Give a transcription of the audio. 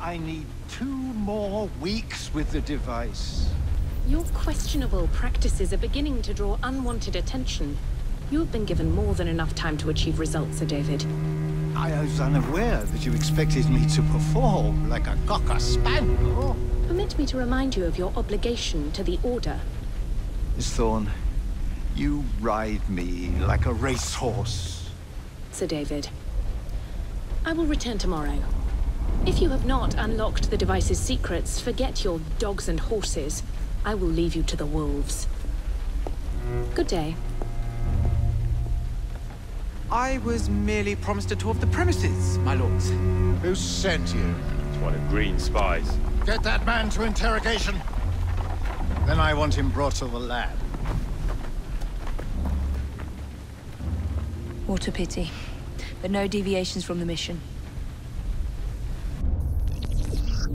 I need 2 more weeks with the device. Your questionable practices are beginning to draw unwanted attention. You've been given more than enough time to achieve results, Sir David. I was unaware that you expected me to perform like a cocker spaniel. Permit me to remind you of your obligation to the Order. Miss Thorne, you ride me like a racehorse. Sir David, I will return tomorrow. If you have not unlocked the device's secrets, forget your dogs and horses. I will leave you to the wolves. Good day. I was merely promised a tour of the premises, my lords. Who sent you? It's one of Green's spies. Get that man to interrogation. Then I want him brought to the lab. What a pity. But no deviations from the mission.